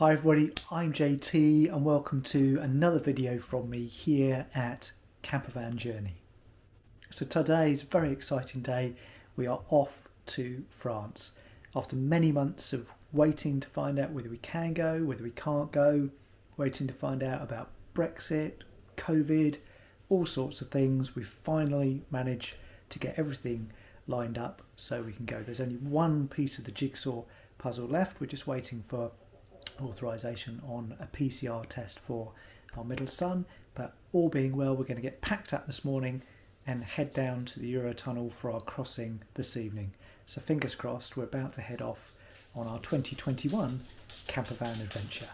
Hi everybody, I'm JT and welcome to another video from me here at Campervan Journey. So today is a very exciting day. We are off to France. After many months of waiting to find out whether we can go, whether we can't go, waiting to find out about Brexit, COVID, all sorts of things, we finally managed to get everything lined up so we can go. There's only one piece of the jigsaw puzzle left. We're just waiting for authorization on a PCR test for our middle son, but all being well, we're going to get packed up this morning and head down to the Eurotunnel for our crossing this evening. So fingers crossed, we're about to head off on our 2021 campervan adventure.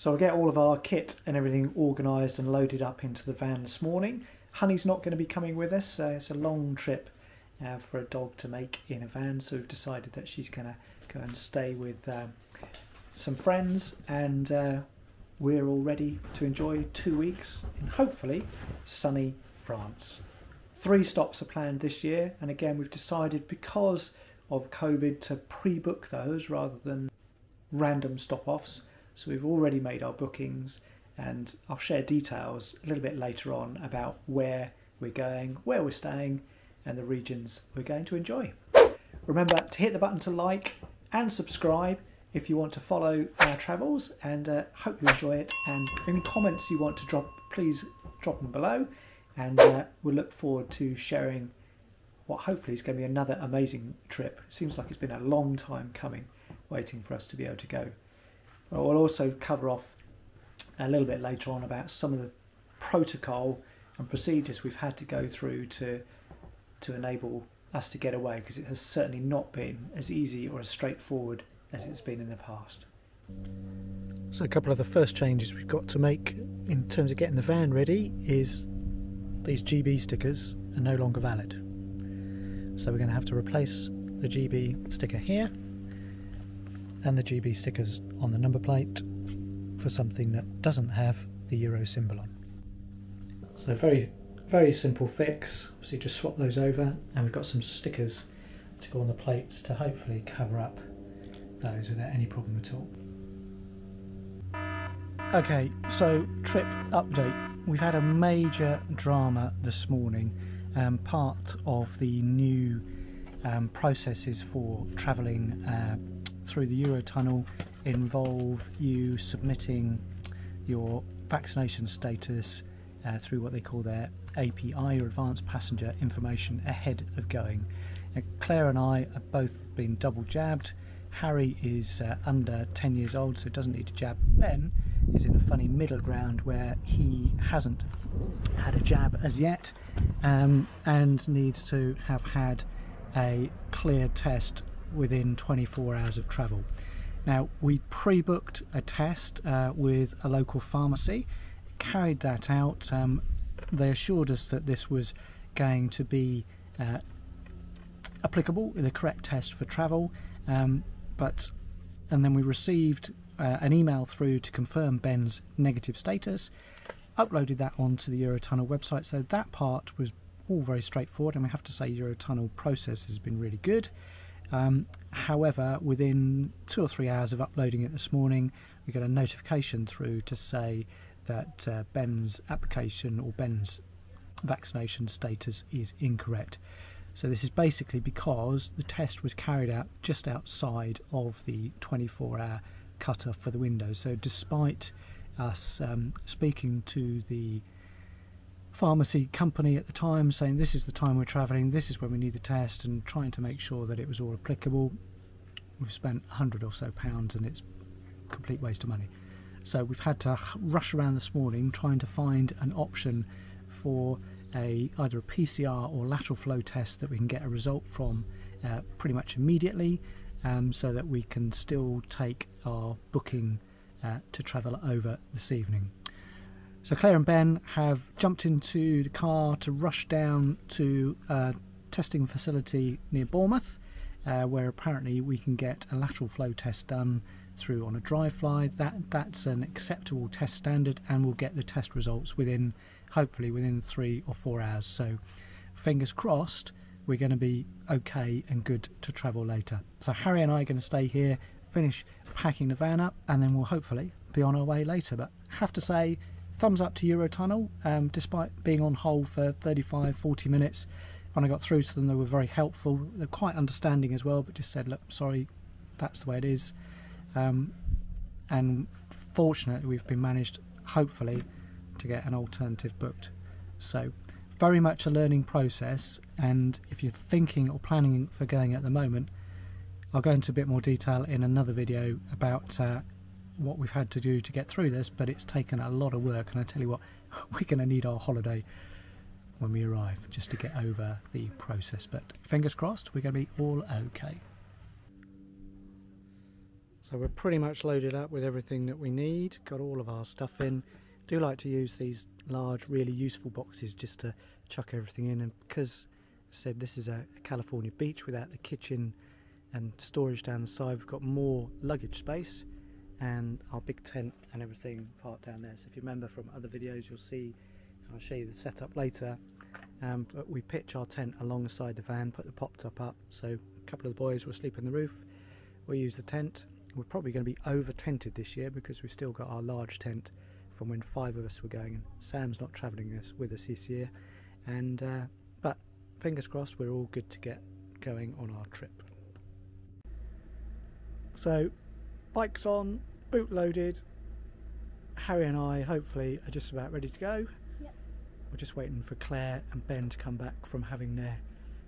So I'll get all of our kit and everything organised and loaded up into the van this morning. Honey's not going to be coming with us, so it's a long trip for a dog to make in a van, so we've decided that she's going to go and stay with some friends, and we're all ready to enjoy 2 weeks in hopefully sunny France. 3 stops are planned this year, and again we've decided because of COVID to pre-book those rather than random stop-offs. So we've already made our bookings, and I'll share details a little bit later on about where we're going, where we're staying, and the regions we're going to enjoy. Remember to hit the button to like and subscribe if you want to follow our travels, and hope you enjoy it. And any comments you want to drop, please drop them below, and we'll look forward to sharing what hopefully is going to be another amazing trip. It seems like it's been a long time coming, waiting for us to be able to go. We'll also cover off a little bit later on about some of the protocol and procedures we've had to go through to enable us to get away, because it has certainly not been as easy or as straightforward as it's been in the past. So a couple of the first changes we've got to make in terms of getting the van ready is these GB stickers are no longer valid. So we're going to have to replace the GB sticker here and the GB stickers on the number plate for something that doesn't have the Euro symbol on. So very simple fix. Obviously just swap those over, and we've got some stickers to go on the plates to hopefully cover up those without any problem at all. Okay, so trip update. We've had a major drama this morning, part of the new processes for travelling through the Eurotunnel involve you submitting your vaccination status through what they call their API, or Advanced Passenger Information, ahead of going. Now, Claire and I have both been double jabbed. Harry is under 10 years old, so doesn't need a jab. Ben is in a funny middle ground where he hasn't had a jab as yet, and needs to have had a clear test within 24 hours of travel. Now, we pre-booked a test with a local pharmacy, carried that out. They assured us that this was going to be applicable, the correct test for travel, and then we received an email through to confirm Ben's negative status, uploaded that onto the Eurotunnel website, so that part was all very straightforward, and we have to say Eurotunnel process has been really good. However, within 2 or 3 hours of uploading it this morning, we got a notification through to say that Ben's application, or Ben's vaccination status, is incorrect. So this is basically because the test was carried out just outside of the 24-hour cutoff for the window. So despite us speaking to the pharmacy company at the time saying this is the time we're travelling, this is when we need the test, and trying to make sure that it was all applicable, we've spent £100 or so, and it's a complete waste of money. So we've had to rush around this morning trying to find an option for either a PCR or lateral flow test that we can get a result from pretty much immediately, so that we can still take our booking to travel over this evening. So Claire and Ben have jumped into the car to rush down to testing facility near Bournemouth, where apparently we can get a lateral flow test done through on a dry fly. That's an acceptable test standard, and we'll get the test results within, hopefully within 3 or 4 hours. So fingers crossed we're going to be okay and good to travel later. So Harry and I are going to stay here, finish packing the van up, and then we'll hopefully be on our way later. But have to say, thumbs up to Eurotunnel. Despite being on hold for 35-40 minutes, when I got through to them they were very helpful. They're quite understanding as well, but just said, look, sorry, that's the way it is. And fortunately we've been managed, hopefully, to get an alternative booked. So very much a learning process, and if you're thinking or planning for going at the moment, I'll go into a bit more detail in another video about what we've had to do to get through this, but it's taken a lot of work, and I tell you what, we're going to need our holiday when we arrive just to get over the process. But fingers crossed we're going to be all okay. So we're pretty much loaded up with everything that we need, got all of our stuff in. Do like to use these large, really useful boxes just to chuck everything in, and because I said this is a California beach without the kitchen and storage down the side, we've got more luggage space, and our big tent and everything parked down there. So if you remember from other videos, you'll see, and I'll show you the setup later, but we pitch our tent alongside the van, put the pop top up, so a couple of the boys will sleep in the roof, we'll use the tent. We're probably going to be over tented this year because we've still got our large tent from when 5 of us were going, and Sam's not travelling with us this year, and but fingers crossed we're all good to get going on our trip. So bike's on, boot loaded, Harry and I hopefully are just about ready to go. Yep. We're just waiting for Claire and Ben to come back from having their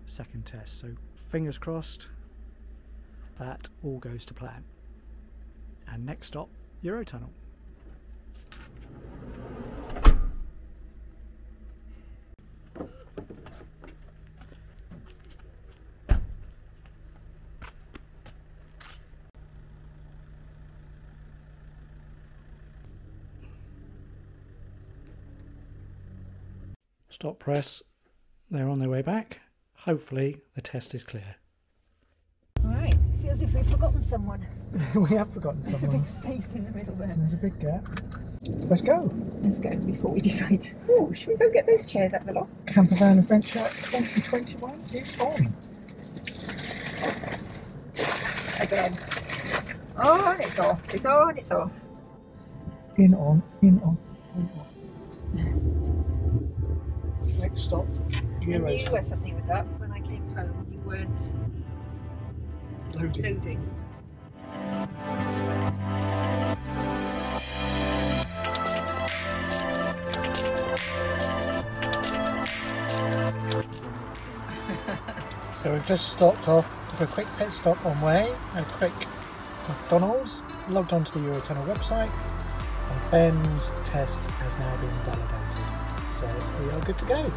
second test, so fingers crossed that all goes to plan. And next stop, Eurotunnel. Stop press, they're on their way back. Hopefully the test is clear. Alright, feels as if we've forgotten someone. We have forgotten someone. There's a big space in the middle there. There's a big gap. Let's go. Let's go before we decide. Oh, should we go get those chairs out the lot? Campervan Adventure 2021 is on. Again. Oh, and it's off. It's on, it's off. In, on, in, on, in, on. Next stop, Eurotunnel. I knew where something was up when I came home. You weren't loading. So we've just stopped off with a quick pit stop on way, a quick McDonald's, logged onto the Eurotunnel website, and Ben's test has now been validated. So we are good to go.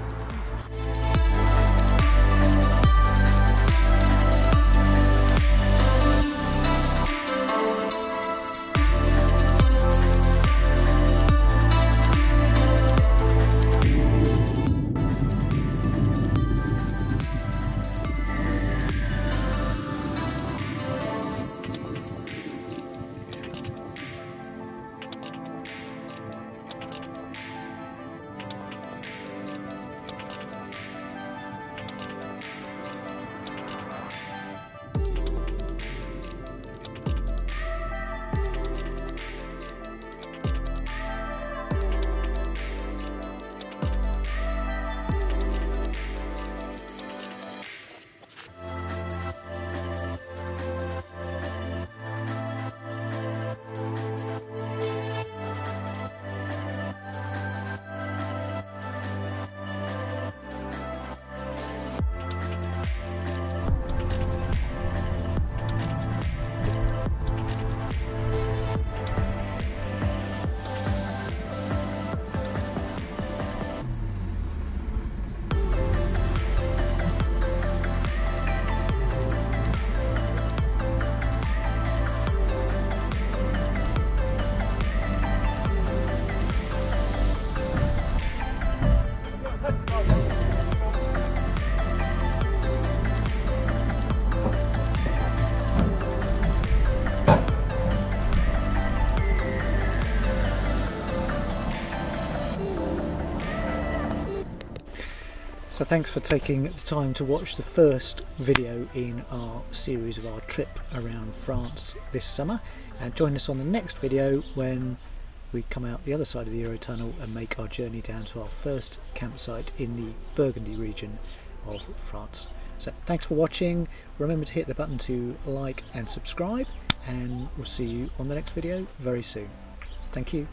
So thanks for taking the time to watch the first video in our series of our trip around France this summer, and join us on the next video when we come out the other side of the Eurotunnel and make our journey down to our first campsite in the Burgundy region of France. So thanks for watching, remember to hit the button to like and subscribe, and we'll see you on the next video very soon. Thank you.